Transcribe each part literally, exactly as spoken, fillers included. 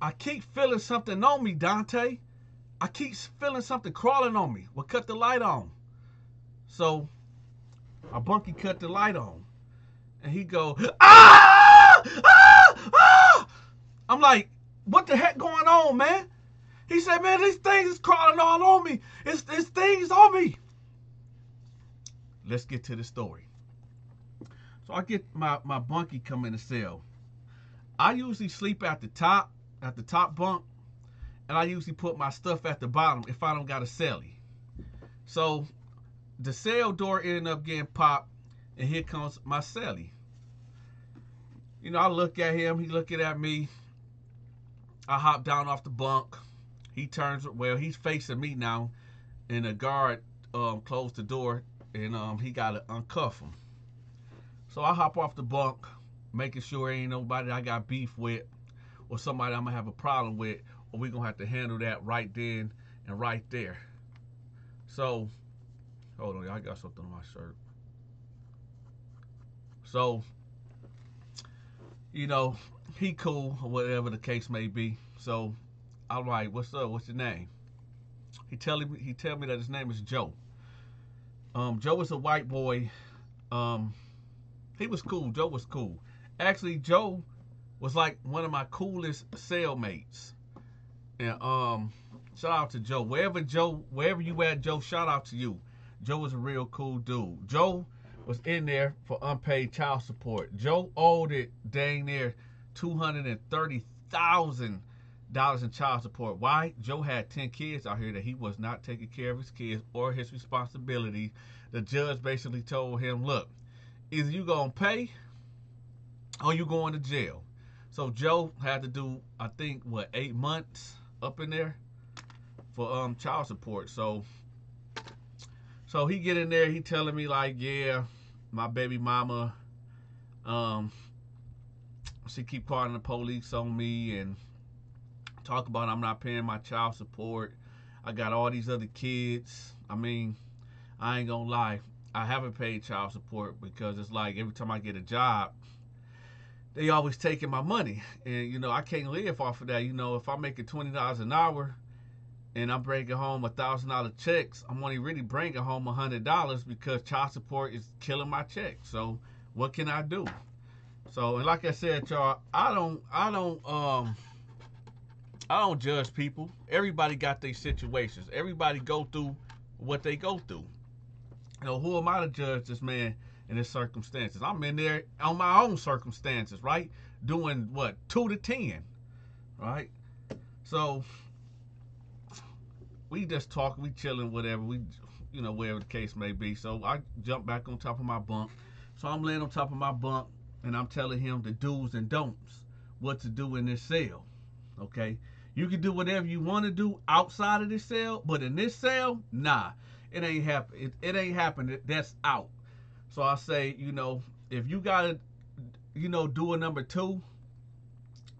I keep feeling something on me, Dante. I keep feeling something crawling on me. Well, cut the light on. So my bunkie cut the light on. And he go, ah! Ah! Ah! I'm like, what the heck going on, man? He said, man, these things is crawling all on me. It's, it's things on me. Let's get to the story. So I get my, my bunkie come in the cell. I usually sleep at the top, at the top bunk, and I usually put my stuff at the bottom if I don't got a cellie. So the cell door ended up getting popped, and here comes my cellie. You know, I look at him, he looking at me. I hop down off the bunk. He turns, well, he's facing me now, and a guard um, closed the door, and um, he got to uncuff him. So I hop off the bunk, making sure ain't nobody I got beef with or somebody I'm going to have a problem with, or we're going to have to handle that right then and right there. So, hold on, y'all, I got something on my shirt. So, you know, he cool or whatever the case may be. So I'm like, what's up? What's your name? He tell me, he tell me that his name is Joe. Um, Joe is a white boy. Um, he was cool. Joe was cool. Actually, Joe was like one of my coolest cellmates. And um, shout out to Joe. Wherever Joe, wherever you at, Joe, shout out to you. Joe was a real cool dude. Joe was in there for unpaid child support. Joe owed it dang near two hundred thirty thousand dollars in child support. Why? Joe had ten kids out here that he was not taking care of his kids or his responsibility. The judge basically told him, look, either you gonna pay or you going to jail. So Joe had to do, I think, what, eight months up in there for um child support. So so he get in there, he telling me like, yeah, my baby mama, um, she keep calling the police on me and talk about I'm not paying my child support. I got all these other kids. I mean, I ain't gonna lie, I haven't paid child support because it's like every time I get a job, they always taking my money. And, you know, I can't live off of that. You know, if I'm making twenty dollars an hour and I'm bringing home one thousand dollar checks, I'm only really bringing home one hundred dollars because child support is killing my check. So what can I do? So, and like I said, y'all, I don't, I don't, um, I don't judge people. Everybody got their situations. Everybody go through what they go through. You know, who am I to judge this man in his circumstances? I'm in there on my own circumstances, right? Doing what, two to ten, right? So we just talking, we chilling, whatever, we, you know, wherever the case may be. So I jump back on top of my bunk. So I'm laying on top of my bunk and I'm telling him the do's and don'ts, what to do in this cell, okay? You can do whatever you want to do outside of this cell, but in this cell, nah, it ain't happen. It, it ain't happening. That's out. So I say, you know, if you got to, you know, do a number two,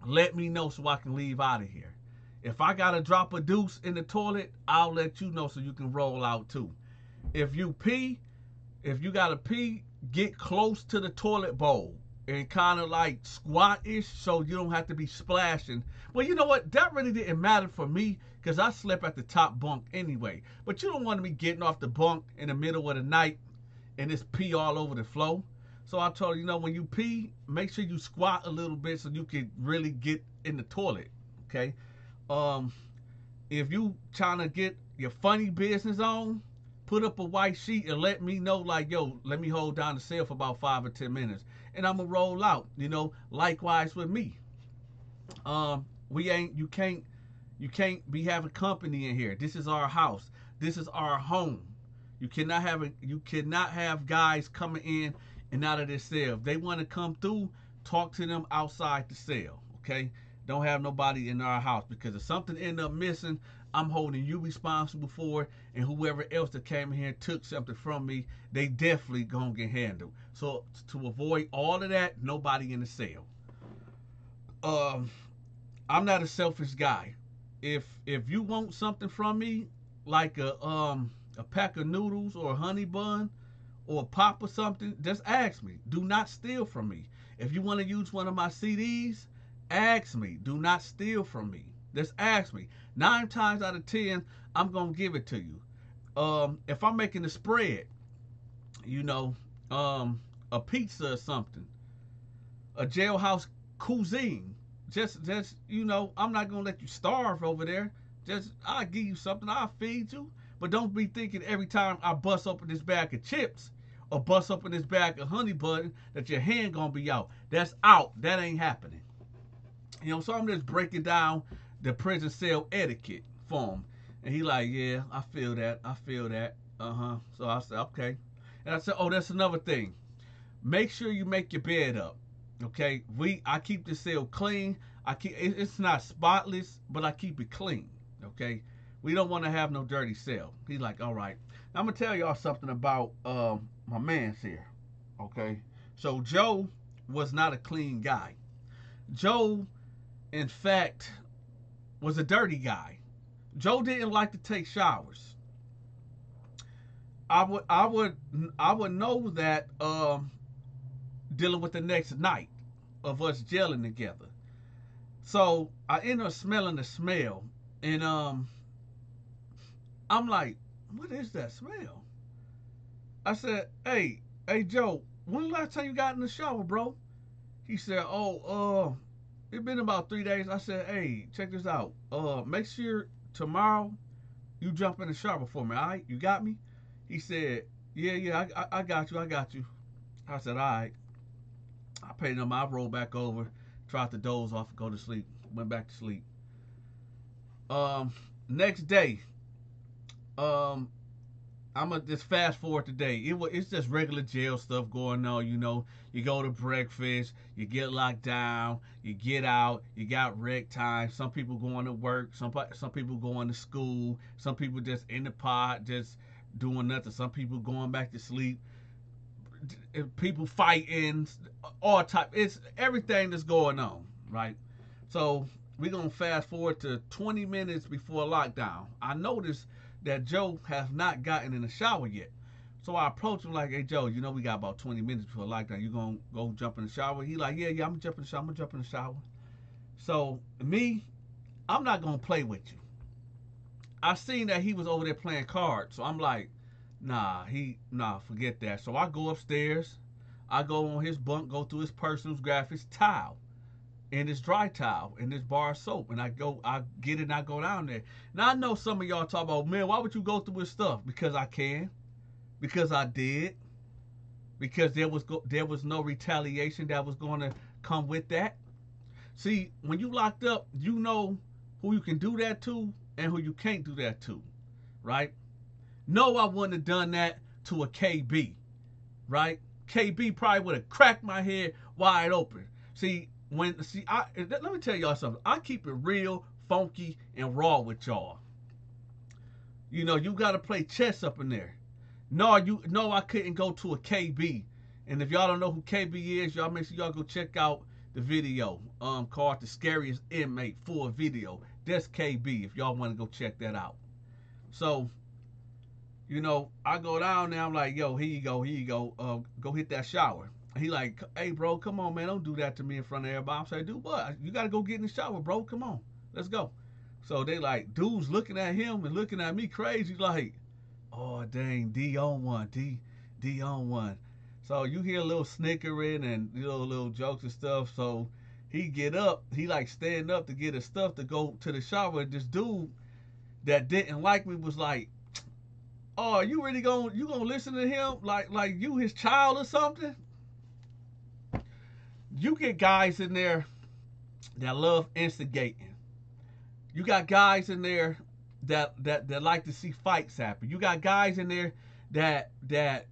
let me know so I can leave out of here. If I got to drop a deuce in the toilet, I'll let you know so you can roll out too. If you pee, if you got to pee, get close to the toilet bowl and kind of like squat-ish so you don't have to be splashing. Well, you know what? That really didn't matter for me because I slept at the top bunk anyway. But you don't want to be getting off the bunk in the middle of the night and it's pee all over the floor. So I told you, you know, when you pee, make sure you squat a little bit so you can really get in the toilet, okay? Um, if you trying to get your funny business on, put up a white sheet and let me know, like, yo, let me hold down the cell for about five or ten minutes, and I'm gonna roll out. You know, likewise with me. Um, we ain't, you can't, you can't be having company in here. This is our house. This is our home. You cannot have, a, you cannot have guys coming in and out of their cell. If they want to come through, talk to them outside the cell. Okay, don't have nobody in our house because if something end up missing, I'm holding you responsible for it, and whoever else that came in here and took something from me, they definitely gonna get handled. So to avoid all of that, nobody in the cell. Um, I'm not a selfish guy. If if you want something from me, like a um a pack of noodles or a honey bun or a pop or something, just ask me. Do not steal from me. If you want to use one of my C Ds, ask me. Do not steal from me. Just ask me. Nine times out of ten, I'm going to give it to you. Um, if I'm making a spread, you know, um, a pizza or something, a jailhouse cuisine, just, just you know, I'm not going to let you starve over there. Just, I'll give you something. I'll feed you. But don't be thinking every time I bust open this bag of chips or bust open this bag of honey button that your hand going to be out. That's out. That ain't happening. You know, so I'm just breaking down the prison cell etiquette for him. And he like, yeah, I feel that. I feel that. Uh-huh. So I said, okay. And I said, oh, that's another thing. Make sure you make your bed up. Okay? We, I keep the cell clean. I keep, it's not spotless, but I keep it clean. Okay? We don't want to have no dirty cell. He's like, all right. Now, I'm going to tell y'all something about um, my man's here. Okay? So, Joe was not a clean guy. Joe, in fact, was a dirty guy. Joe didn't like to take showers. I would, I would, I would know that um, dealing with the next night of us gelling together. So, I ended up smelling the smell. And, um... I'm like, what is that smell? I said, hey, hey, Joe, when the last time you got in the shower, bro? He said, oh, uh, it's been about three days. I said, hey, check this out. Uh, make sure tomorrow you jump in the shower for me, all right? You got me? He said, yeah, yeah, I, I, I got you, I got you. I said, all right. I paid him, I rolled back over, tried to doze off, go to sleep, went back to sleep. Um, next day, Um, I'm going to just fast forward today. It was, it's just regular jail stuff going on, you know. You go to breakfast, you get locked down, you get out, you got rec time. Some people going to work, some, some people going to school, some people just in the pod, just doing nothing. Some people going back to sleep, people fighting, all type. It's everything that's going on, right? So we're going to fast forward to twenty minutes before lockdown. I noticed that Joe has not gotten in the shower yet. So I approached him like, hey, Joe, you know we got about twenty minutes before lockdown. You going to go jump in the shower? He like, yeah, yeah, I'm going to jump in the shower. I'm going to jump in the shower. So me, I'm not going to play with you. I seen that he was over there playing cards. So I'm like, nah, he, nah, forget that. So I go upstairs. I go on his bunk, go through his personal graphics towel. And it's dry towel and it's bar soap. And I go, I get it and I go down there. Now I know some of y'all talk about, man, why would you go through his stuff? Because I can. Because I did. Because there was go there was no retaliation that was going to come with that. See, when you locked up, you know who you can do that to and who you can't do that to. Right? No, I wouldn't have done that to a K B. Right? K B probably would have cracked my head wide open. See, When see, I let me tell y'all something. I keep it real, funky, and raw with y'all. You know, you gotta play chess up in there. No, you no, I couldn't go to a K B. And if y'all don't know who K B is, y'all make sure y'all go check out the video um called The Scariest Inmate for a video. That's K B if y'all want to go check that out. So, you know, I go down there, I'm like, yo, here you go, here you go, uh, go hit that shower. He like, hey, bro, come on, man. Don't do that to me in front of everybody. I'm saying, dude, what? You got to go get in the shower, bro. Come on. Let's go. So they like, dude's looking at him and looking at me crazy like, oh, dang, D on one, D, D on one. So you hear a little snickering and, you know, little jokes and stuff. So he get up. He like stand up to get his stuff to go to the shower. And this dude that didn't like me was like, oh, you really going you gonna listen to him like like you his child or something? You get guys in there that love instigating. You got guys in there that, that that like to see fights happen. You got guys in there that that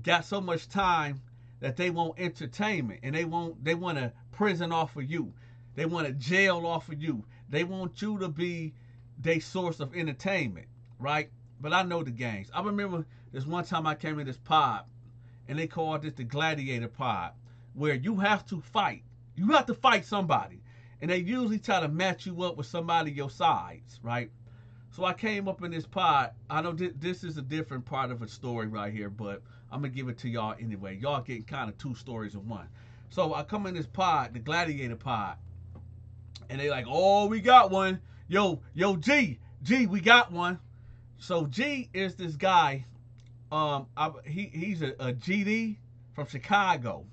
got so much time that they want entertainment and they want they want a prison off of you. They want a jail off of you. They want you to be their source of entertainment, right? But I know the gangs. I remember this one time I came in this pod and they called it the Gladiator Pod, where you have to fight. You have to fight somebody. And they usually try to match you up with somebody your size, right? So I came up in this pod. I know th this is a different part of a story right here, but I'm going to give it to y'all anyway. Y'all getting kind of two stories in one. So I come in this pod, the Gladiator Pod, And they like, oh, we got one. Yo, yo, G, G, we got one. So G is this guy. Um, I, he he's a, a G D from Chicago.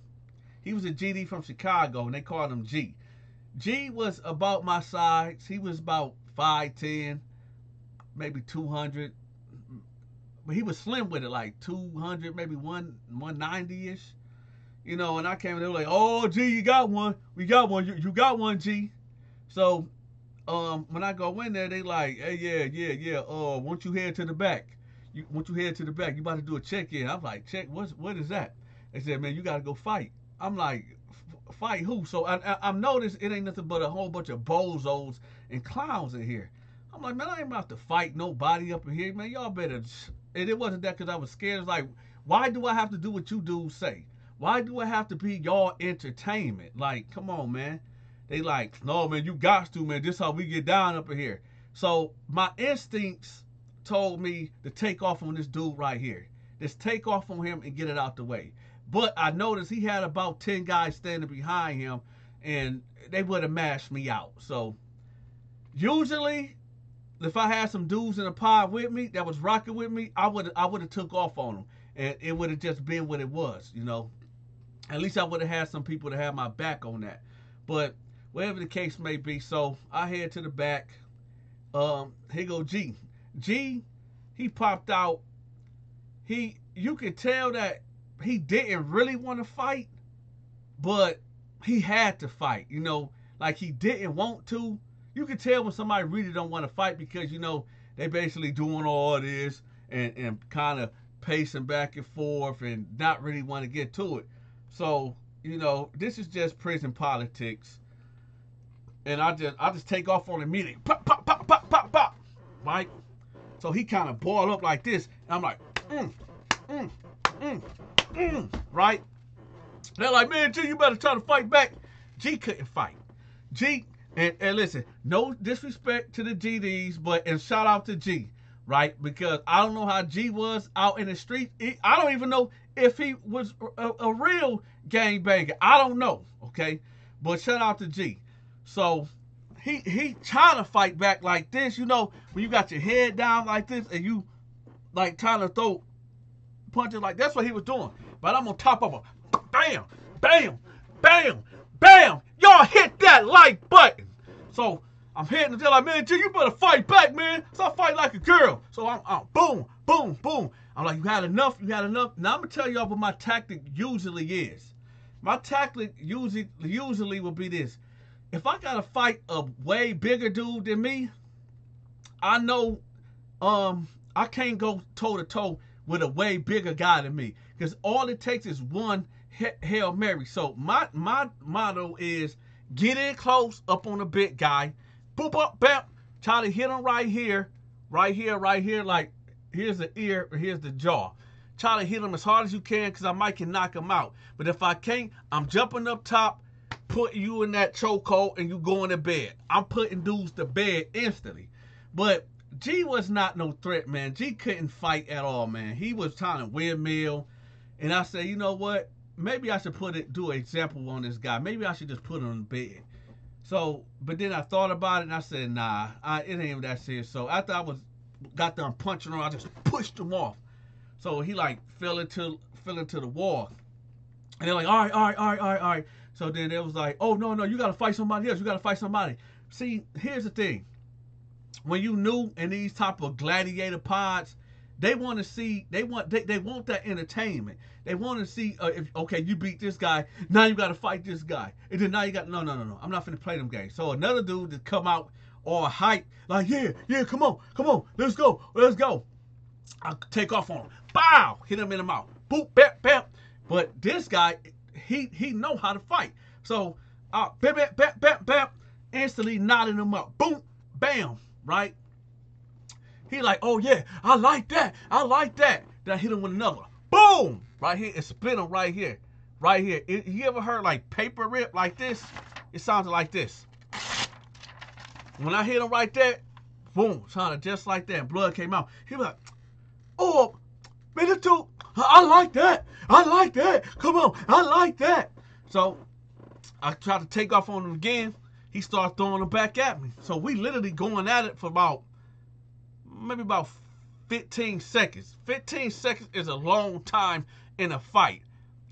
He was a G D from Chicago, and they called him G. G was about my size. He was about five ten, maybe two hundred. But he was slim with it, like two hundred, maybe one ninety-ish. You know, and I came in, they were like, oh, G, you got one. We got one. You, you got one, G. So um, when I go in there, they like, hey, yeah, yeah, yeah. Uh, won't you head to the back? You, won't you head to the back? You about to do a check-in. I'm like, check? What's, what is that? They said, man, you got to go fight. I'm like, fight who? So I, I, I'm noticed it ain't nothing but a whole bunch of bozos and clowns in here. I'm like, man, I ain't about to fight nobody up in here. Man, y'all better... And it wasn't that because I was scared. It's like, why do I have to do what you dudes say? Why do I have to be y'all entertainment? Like, come on, man. They like, no, man, you got to, man. This is how we get down up in here. So my instincts told me to take off on this dude right here. Just take off on him and get it out the way. But I noticed he had about ten guys standing behind him, and they would have mashed me out. So usually... if I had some dudes in a pod with me that was rocking with me, I would I would have took off on them, and it would have just been what it was, you know. At least I would have had some people to have my back on that. But whatever the case may be, so I head to the back. Um, here go G. G, he popped out. He, you could tell that he didn't really want to fight, but he had to fight, you know. Like he didn't want to. You can tell when somebody really don't want to fight because, you know, they basically doing all this and, and kind of pacing back and forth and not really want to get to it. So, you know, this is just prison politics. And I just I just take off on the meeting. Pop, pop, pop, pop, pop, pop. Right? So he kind of balled up like this. And I'm like, mm, mm, mm, mm. Right? They're like, man, G, you better try to fight back. G couldn't fight. G... And, and listen, no disrespect to the G Ds, but and shout out to G, right? Because I don't know how G was out in the street. He, I don't even know if he was a, a real gangbanger. I don't know, okay? But shout out to G. So he he trying to fight back like this, you know, when you got your head down like this and you like trying to throw punches like that's what he was doing. But I'm on top of him. Bam, bam, bam, bam. Y'all hit that like button. So I'm hitting until like, man, G, you better fight back, man. So I fight like a girl. So I'm, I'm boom, boom, boom. I'm like, you had enough, you had enough. Now I'm gonna tell y'all what my tactic usually is. My tactic usually usually will be this. If I gotta fight a way bigger dude than me, I know um I can't go toe to toe with a way bigger guy than me. Because all it takes is one Hail Mary. So my my motto is get in close up on the big guy, boop up, bam, try to hit him right here, right here, right here. Like here's the ear, or here's the jaw. Try to hit him as hard as you can, cause I might can knock him out. But if I can't, I'm jumping up top, putting you in that chokehold, and you going to bed. I'm putting dudes to bed instantly. But G was not no threat, man. G couldn't fight at all, man. He was trying to windmill, and I said, you know what? Maybe I should put it, do an example on this guy. Maybe I should just put him in bed. So, but then I thought about it and I said, nah, I, it ain't even that serious. So after I was, got done punching him, I just pushed him off. So he like fell into, fell into the wall. And they're like, all right, all right, all right, all right, all right. So then it was like, oh no, no, you gotta fight somebody else. You gotta fight somebody. See, here's the thing. When you new in these type of gladiator pods, They want to see, they want they, they want that entertainment. They want to see, uh, if okay, you beat this guy, now you got to fight this guy. And then now you got, no, no, no, no, I'm not finna play them games. So another dude that come out all hype, like, yeah, yeah, come on, come on, let's go, let's go. I take off on him, bow, hit him in the mouth, boop, bap, bap. But this guy, he he know how to fight. So, uh, bap, bap, bap, bap, bap, instantly knotting him up, boom, bam, right? He like, oh yeah, I like that, I like that. Then I hit him with another one. Boom! Right here, and spin him right here. Right here. It, you ever heard like paper rip like this? It sounded like this. When I hit him right there, boom, sounded just like that. Blood came out. He was like, oh, man, this dude, I like that. I like that. Come on, I like that. So I tried to take off on him again. he started throwing them back at me. So we literally going at it for about, maybe about fifteen seconds. fifteen seconds is a long time in a fight.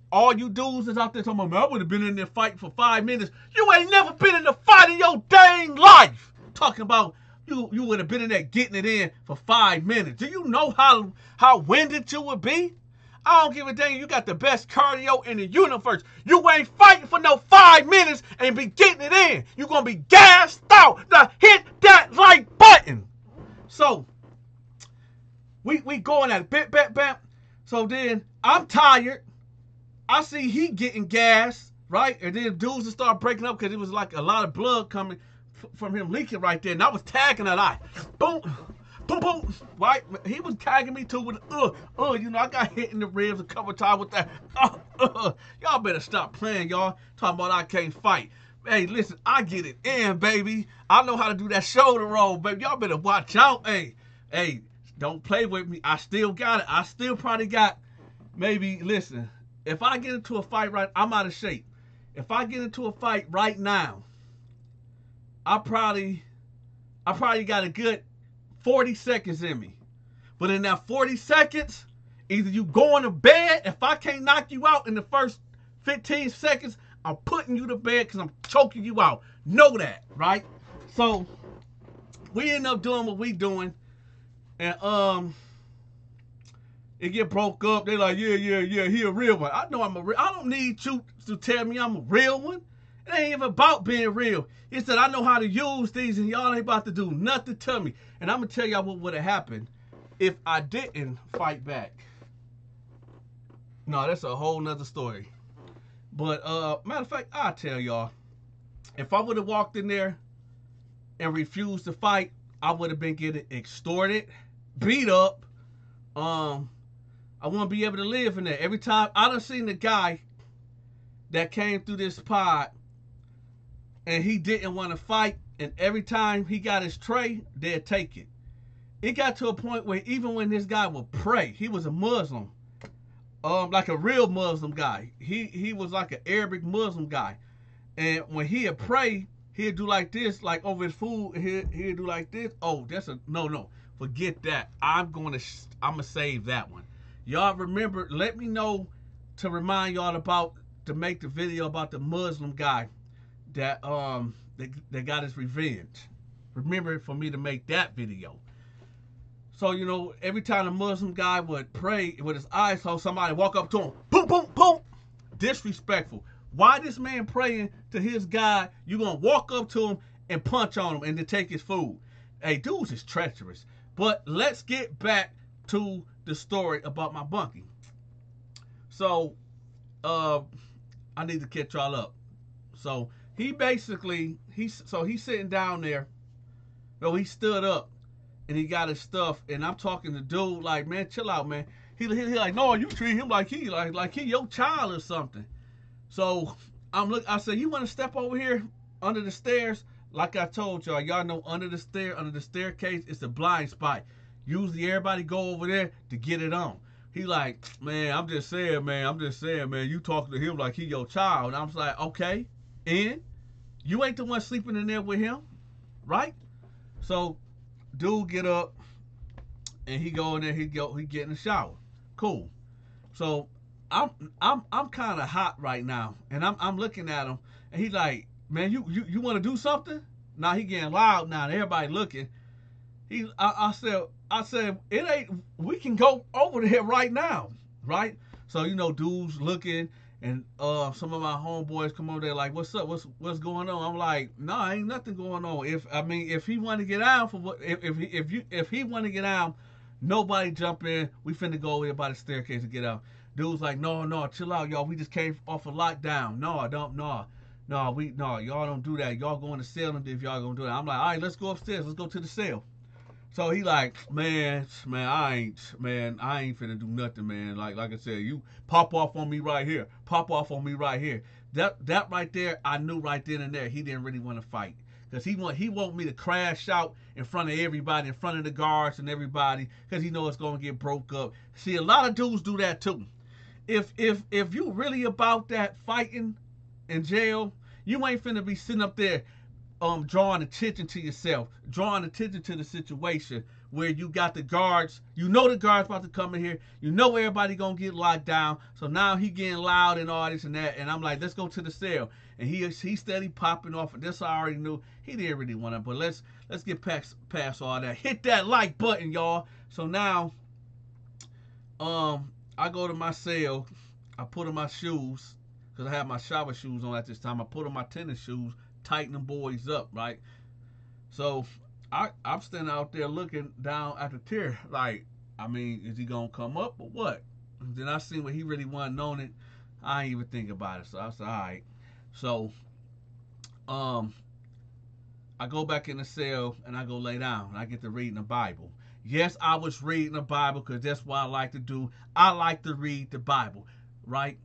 All you dudes is out there talking about, man, I would have been in there fight for five minutes. You ain't never been in a fight in your dang life. Talking about you you would have been in there getting it in for five minutes. Do you know how, how winded you would be? I don't give a damn. You got the best cardio in the universe. You ain't fighting for no five minutes and be getting it in. You're going to be gassed out. Now hit that like button. So we, we going at it. Bam, bam, bam. So then I'm tired. I see he getting gas, right? And then dudes just start breaking up because it was like a lot of blood coming f from him leaking right there. And I was tagging a lot. Boom, boom, boom, right? He was tagging me too with, uh, uh, you know, I got hit in the ribs a couple times with that. Uh, uh, y'all better stop playing, y'all. Talking about I can't fight. Hey, listen, I get it in, baby. I know how to do that shoulder roll, baby. Y'all better watch out. Hey, hey, don't play with me. I still got it. I still probably got, maybe, listen, if I get into a fight right, I'm out of shape. If I get into a fight right now, I probably, I probably got a good forty seconds in me. But in that forty seconds, either you going to bed. If I can't knock you out in the first fifteen seconds, I'm putting you to bed because I'm choking you out. Know that, right? So we end up doing what we doing, and um. It get broke up. They like, yeah, yeah, yeah, he a real one. I know I'm a real I don't need you to tell me I'm a real one. It ain't even about being real. He said, I know how to use these, and y'all ain't about to do nothing to me. And I'm going to tell y'all what would have happened if I didn't fight back. No, that's a whole nother story. But, uh, matter of fact, I'll tell y'all. If I would have walked in there and refused to fight, I would have been getting extorted, beat up, um... I want to be able to live in there. Every time I done seen the guy that came through this pod and he didn't want to fight, and every time he got his tray, they'd take it. It got to a point where even when this guy would pray, he was a Muslim, um, like a real Muslim guy. He he was like an Arabic Muslim guy. And when he'd pray, he'd do like this, like over his food, he'd, he'd do like this. Oh, that's a, no, no, forget that. I'm going to, I'm going to save that one. Y'all remember, let me know to remind y'all about, to make the video about the Muslim guy that um that, that got his revenge. Remember for me to make that video. So, you know, every time a Muslim guy would pray with his eyes closed, somebody walk up to him, boom, boom, boom, disrespectful. Why this man praying to his God, you gonna walk up to him and punch on him and then take his food? Hey, dudes is treacherous. But let's get back to the story about my bunkie. So, uh, I need to catch y'all up. So he basically, he's so he's sitting down there. No, he stood up and he got his stuff. And I'm talking to dude like, man, chill out, man. He, he, he like, no, you treat him like he like like he your child or something. So I'm look. I said, you want to step over here under the stairs? Like I told y'all, y'all know under the stair, under the staircase, it's a blind spot. Usually everybody go over there to get it on. He like, man, I'm just saying, man, I'm just saying, man, you talking to him like he your child. And I'm just like, okay, and you ain't the one sleeping in there with him, right? So dude get up and he go in there, he go, he get in the shower. Cool. So I'm I'm I'm kinda hot right now. And I'm I'm looking at him and he like, man, you you, you wanna do something? Now he getting loud now, and everybody looking. He I, I said I said, it ain't, we can go over there right now, right? So, you know, dudes looking, and uh, some of my homeboys come over there like, what's up, what's what's going on? I'm like, no, nah, ain't nothing going on. If, I mean, if he want to get out, for what, if, if, if you if he want to get out, nobody jump in, we finna go over there by the staircase and get out. Dude's like, no, no, chill out, y'all, we just came off of lockdown. No, I don't, no, no, we, no, y'all don't do that. Y'all going to sell them if y'all gonna do that. I'm like, all right, let's go upstairs, let's go to the cell. So he like, man, man, I ain't, man, I ain't finna do nothing, man. Like, like I said, you pop off on me right here. Pop off on me right here. That, that right there, I knew right then and there he didn't really want to fight, cause he want, he want me to crash out in front of everybody, in front of the guards and everybody, cause he know it's gonna get broke up. See, a lot of dudes do that too. If, if, if you really about that fighting in jail, you ain't finna be sitting up there um, drawing attention to yourself, drawing attention to the situation where you got the guards. You know the guards about to come in here. You know everybody gonna get locked down. So now he getting loud and all this and that. And I'm like, let's go to the cell. And he he steady popping off. And this I already knew he didn't really want to. But let's let's get past past all that. Hit that like button, y'all. So now, um, I go to my cell. I put on my shoes because I have my shower shoes on at this time. I put on my tennis shoes. Tighten them boys up, right? So I, I'm standing out there looking down at the tier. Like, I mean, is he going to come up or what? And then I seen what he really wanted on it. I ain't even think about it. So I said, all right. So um, I go back in the cell and I go lay down. And I get to reading the Bible. Yes, I was reading the Bible because that's what I like to do. I like to read the Bible, right?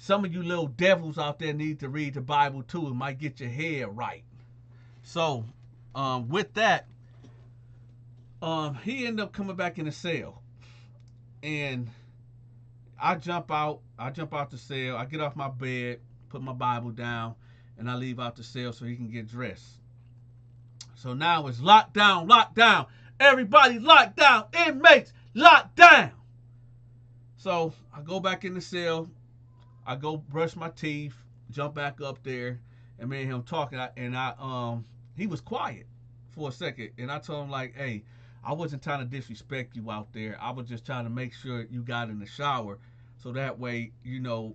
Some of you little devils out there need to read the Bible too. It might get your head right. So um, with that, um, he ended up coming back in the cell. And I jump out. I jump out the cell. I get off my bed, put my Bible down, and I leave out the cell so he can get dressed. So now it's locked down, locked down. Everybody locked down. Inmates locked down. So I go back in the cell. I go brush my teeth, jump back up there, and me and him talking. I, and I, um, he was quiet for a second, and I told him like, "Hey, I wasn't trying to disrespect you out there. I was just trying to make sure you got in the shower, so that way, you know,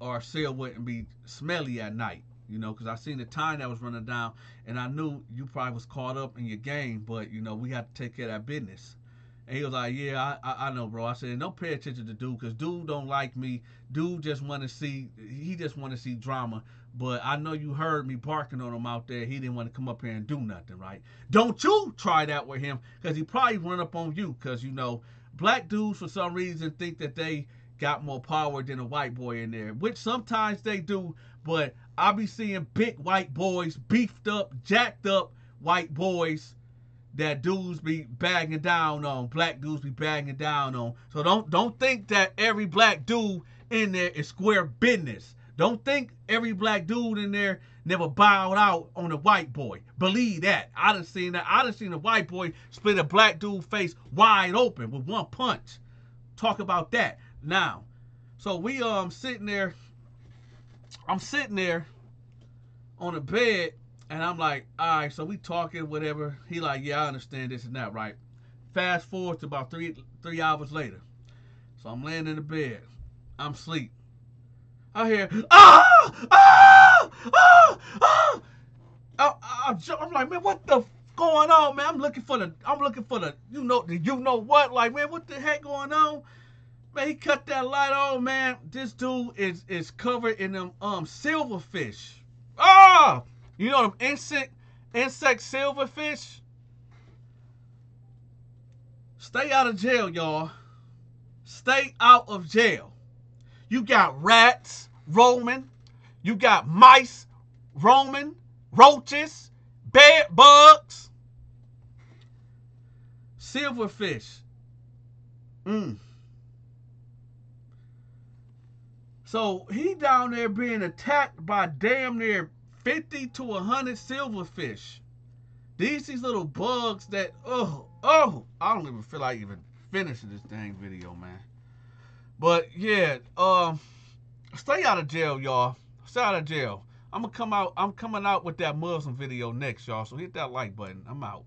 our cell wouldn't be smelly at night, you know, because I seen the time that was running down, and I knew you probably was caught up in your game, but you know, we had to take care of that business." And he was like, yeah, I, I know, bro. I said, don't pay attention to dude, because dude don't like me. Dude just want to see, he just want to see drama. But I know you heard me barking on him out there. He didn't want to come up here and do nothing, right? Don't you try that with him, because he probably run up on you. Because, you know, black dudes for some reason think that they got more power than a white boy in there, which sometimes they do. But I be seeing big white boys, beefed up, jacked up white boys that dudes be bagging down on, black dudes be bagging down on. So don't don't think that every black dude in there is square business. Don't think every black dude in there never bowed out on a white boy. Believe that. I done seen that. I done seen a white boy split a black dude face wide open with one punch. Talk about that. Now, so we um sitting there, I'm sitting there on the bed. And I'm like, all right, so we talking, whatever. He like, yeah, I understand this and that, right? Fast forward to about three three hours later. So I'm laying in the bed. I'm asleep. I hear, ah, ah, ah, ah. I, I, I'm like, man, what the f going on, man? I'm looking for the, I'm looking for the, you know, the, you know what? Like, man, what the heck going on? Man, he cut that light on, man. This dude is is covered in them um silverfish. Ah. You know them insect, insect silverfish? Stay out of jail, y'all. Stay out of jail. You got rats roaming. You got mice roaming. Roaches. Bed bugs. Silverfish. Mm. So he down there being attacked by damn near fifty to a hundred silverfish. These these little bugs that, oh, oh, I don't even feel like even finishing this dang video, man. But yeah, um, stay out of jail, y'all. Stay out of jail. I'm gonna come out, I'm coming out with that Muslim video next, y'all. So hit that like button. I'm out.